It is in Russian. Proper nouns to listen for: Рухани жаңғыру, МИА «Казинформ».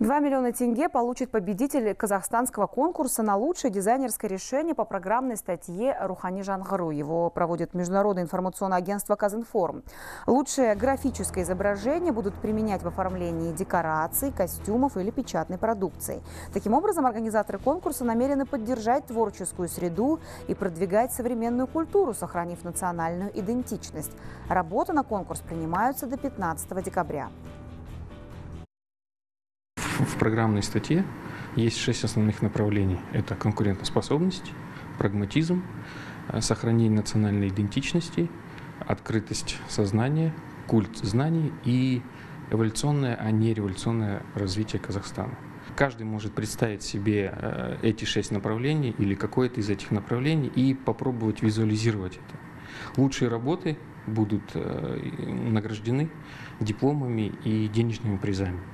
2 миллиона тенге получит победитель казахстанского конкурса на лучшее дизайнерское решение по программной статье «Рухани жаңғыру». Его проводит Международное информационное агентство «Казинформ». Лучшее графическое изображение будут применять в оформлении декораций, костюмов или печатной продукции. Таким образом, организаторы конкурса намерены поддержать творческую среду и продвигать современную культуру, сохранив национальную идентичность. Работы на конкурс принимаются до 15 декабря. В программной статье есть 6 основных направлений. Это конкурентоспособность, прагматизм, сохранение национальной идентичности, открытость сознания, культ знаний и эволюционное, а не революционное развитие Казахстана. Каждый может представить себе эти 6 направлений или какое-то из этих направлений и попробовать визуализировать это. Лучшие работы будут награждены дипломами и денежными призами.